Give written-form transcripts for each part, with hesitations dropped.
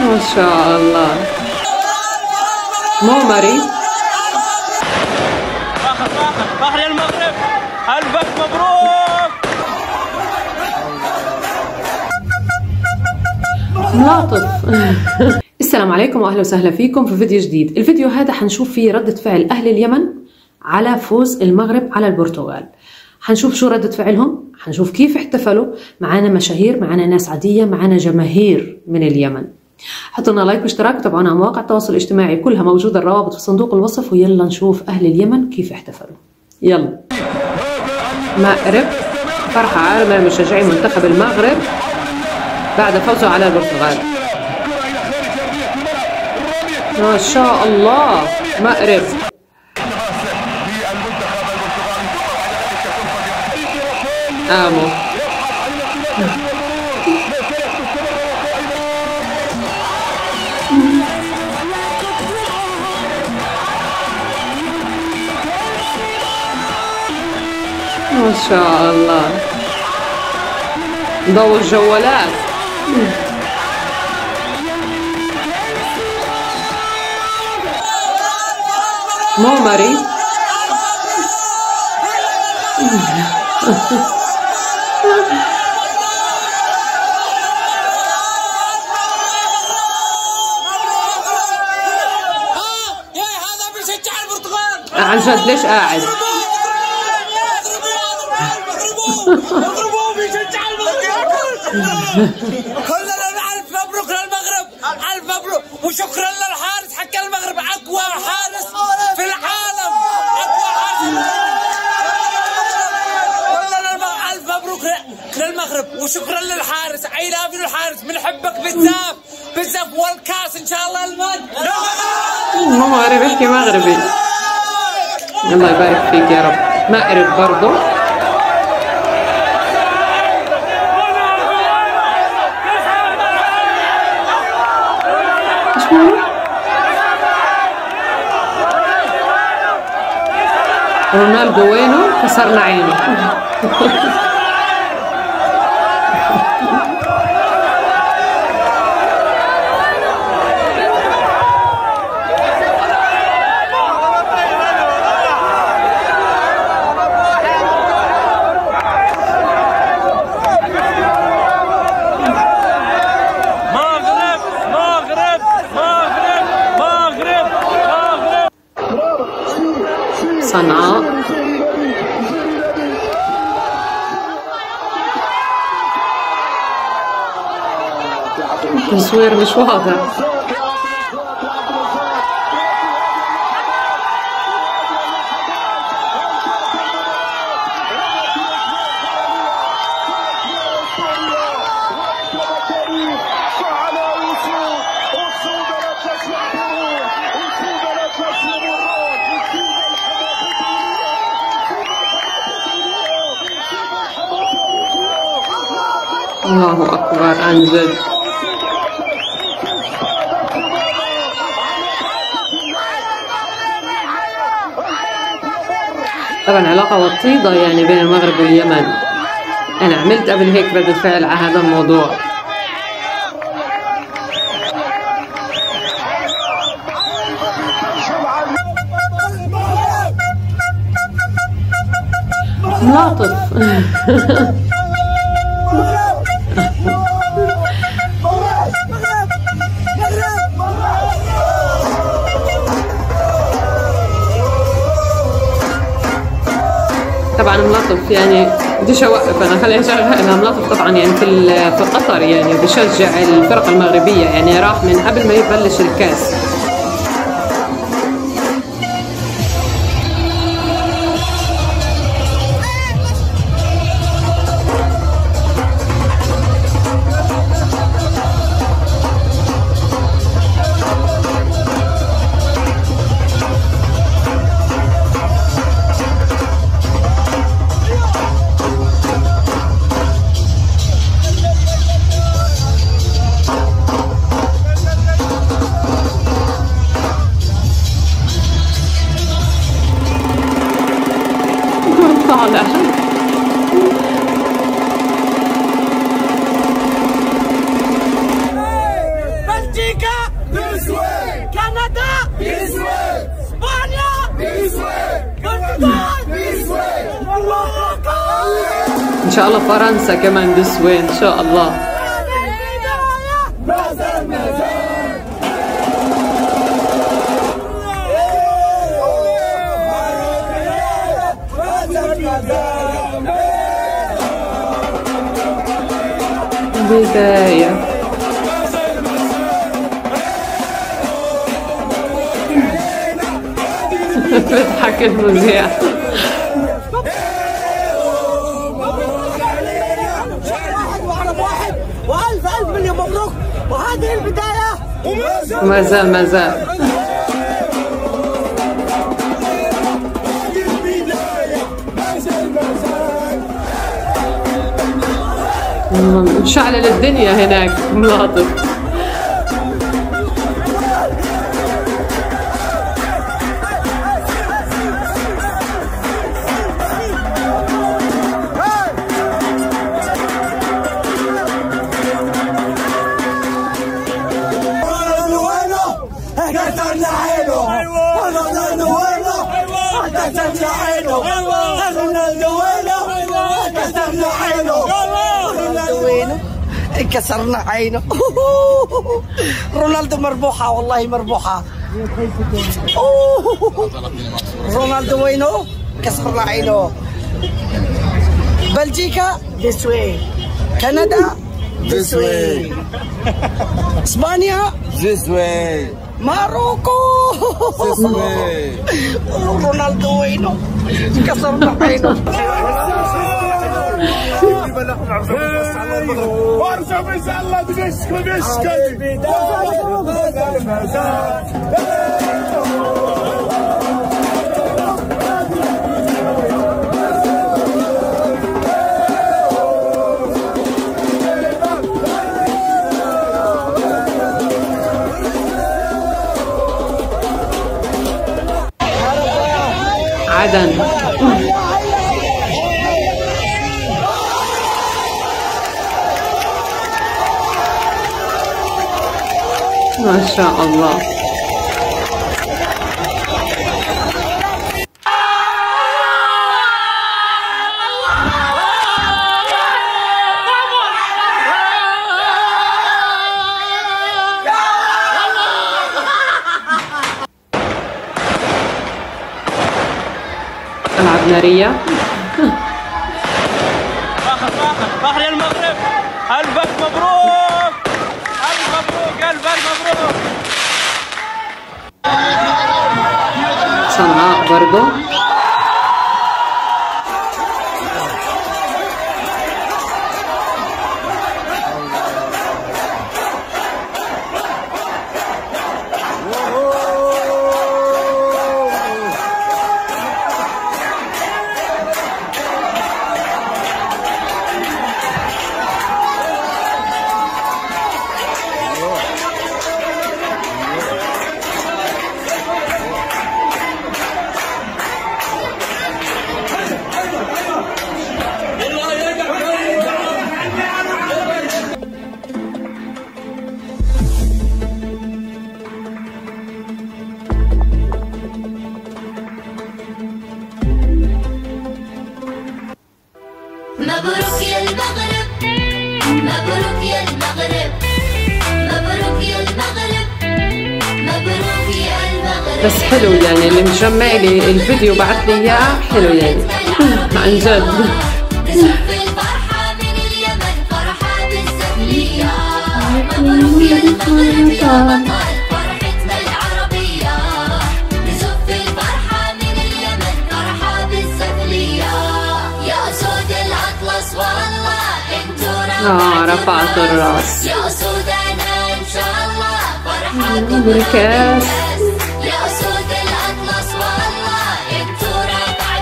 ما شاء الله. مو مريض. فخر فخر فخر يا المغرب، ألف مبروك. ملاطف. السلام عليكم واهلا وسهلا فيكم في فيديو جديد. الفيديو هذا حنشوف فيه ردة فعل أهل اليمن على فوز المغرب على البرتغال. حنشوف شو ردة فعلهم، حنشوف كيف احتفلوا. معانا مشاهير، معانا ناس عادية، معانا جماهير من اليمن. حطوا لنا لايك واشتراك وتابعونا على مواقع التواصل الاجتماعي، كلها موجودة الروابط في صندوق الوصف. ويلا نشوف أهل اليمن كيف احتفلوا. يلا مغرب، فرحة عارمة لمشجعي منتخب المغرب بعد فوزه على البرتغال. ما شاء الله مغرب. آمو. ما شاء الله ضوء الجوالات. مو مريض. عن جد ليش قاعد؟ كلنا نعرف مبروك للمغرب، ألف مبروك وشكرا للحارس حق المغرب، أقوى حارس في العالم، أقوى حارس. كلنا ألف مبروك للمغرب وشكرا للحارس. أي لاف الحارس، بنحبك بزاف بزاف، والكاس إن شاء الله المغرب. مغربي بيحكي مغربي. الله يبارك فيك يا رب. مغرب برضو. ايش هو؟ رونالدو وينه؟ كسرنا عينه. صنعاء. التصوير مش واضح. الله أكبر عن جد. طبعا علاقة وطيدة يعني بين المغرب واليمن. أنا عملت قبل هيك ردة فعل على هذا الموضوع. ملاطف. طبعا ملاطف يعني بديش اوقف انا، خليني اشغلها. ملاطف طبعا يعني في قطر يعني بشجع الفرق المغربيه، يعني راح من قبل ما يبلش الكاس. ان شاء الله فرنسا كمان دسوي ان شاء الله. بداية بتضحك المذيع. وألف ألف مليون مبروك، وهذه البداية وما زال مشعلل الدنيا هناك ملاطف. كسرنا عينه. رونالدو مربوحه، والله مربوحه. رونالدو وينه؟ كسرنا عينه. بلجيكا ديسوي، كندا ديسوي، اسبانيا ديسوي، ماروكو ديسوي. رونالدو وينه؟ كسرنا عينه. وارجع ان شاء الله دمشق دمشق. عدن ما شاء الله. ألعاب نارية. فخر المغرب، ألف مبروك. صنعاء برضو بس حلو يعني، اللي مجمع لي الفيديو بعت لي اياه حلو يعني عن جد. رفعت الراس يا أسودنا إن شاء الله، فرحة بالكاس يا أسود الأطلس، والله انتوا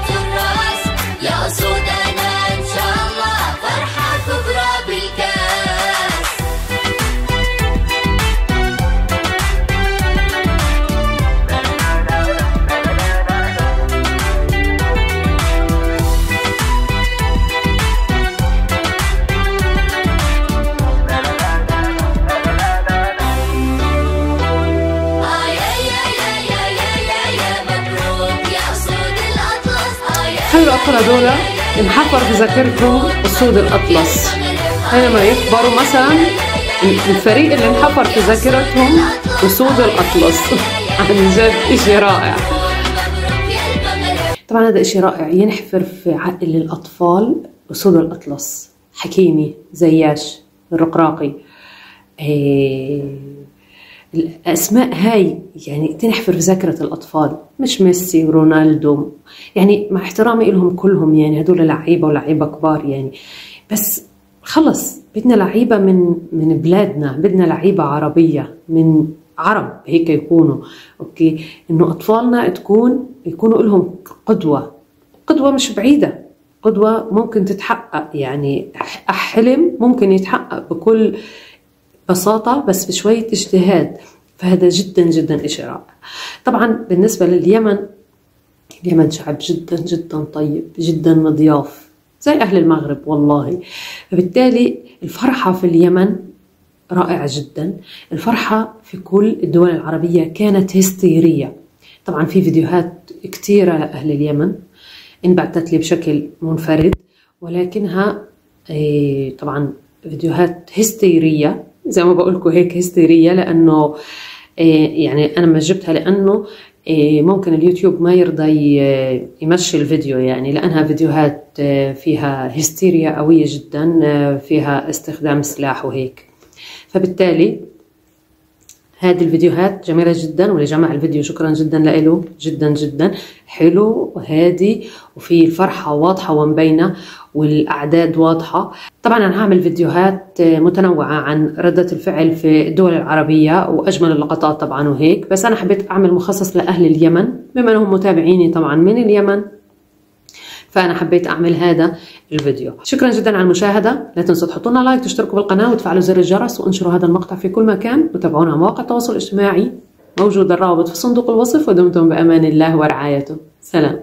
رفعتوا الراس يا أسودنا إن شاء الله، فرحة كبرى بالكاس. خلي الأطفال هدول نحفر في ذاكرتهم أسود الأطلس، حينما يكبروا مثلا الفريق اللي انحفر في ذاكرتهم أسود الأطلس. عن جد إشي رائع. طبعا هذا إشي رائع، ينحفر في عقل الأطفال أسود الأطلس. حكيمي، زياش، الرقراقي، الأسماء هاي يعني تنحفر في ذاكرة الأطفال، مش ميسي ورونالدو، يعني مع احترامي لهم كلهم، يعني هدول لعيبة ولعيبة كبار يعني، بس خلص بدنا لعيبة من بلادنا، بدنا لعيبة عربية من عرب هيك يكونوا، أوكي، إنه أطفالنا يكونوا لهم قدوة، قدوة مش بعيدة، قدوة ممكن تتحقق، يعني حلم ممكن يتحقق بكل بساطة بس بشوية اجتهاد، فهذا جدا جدا إشي رائع. طبعا بالنسبة لليمن، اليمن شعب جدا جدا طيب، جدا مضياف زي أهل المغرب والله، فبالتالي الفرحة في اليمن رائعة جدا. الفرحة في كل الدول العربية كانت هستيرية. طبعا في فيديوهات كثيرة لأهل اليمن انبعثت لي بشكل منفرد، ولكنها طبعا فيديوهات هستيرية زي ما بقولكوا هيك، هستيرية، لأنه يعني أنا ما جبتها لأنه ممكن اليوتيوب ما يرضى يمشي الفيديو، يعني لأنها فيديوهات فيها هستيريا قوية جدا، فيها استخدام سلاح وهيك، فبالتالي هذه الفيديوهات جميلة جدا. واللي جمع الفيديو شكرا جدا له، جدا جدا حلو وهادي، وفي الفرحة واضحة ومبينة والأعداد واضحة. طبعا أنا هعمل فيديوهات متنوعة عن ردة الفعل في الدول العربية وأجمل اللقطات طبعا وهيك، بس أنا حبيت أعمل مخصص لأهل اليمن بما أنهم متابعيني طبعا من اليمن، فأنا حبيت أعمل هذا الفيديو. شكرا جدا على المشاهدة، لا تنسوا تحطوا لنا لايك، تشتركوا بالقناة وتفعلوا زر الجرس وانشروا هذا المقطع في كل مكان، وتابعونا على مواقع التواصل الاجتماعي، موجود الرابط في صندوق الوصف، ودمتم بأمان الله ورعايته. سلام.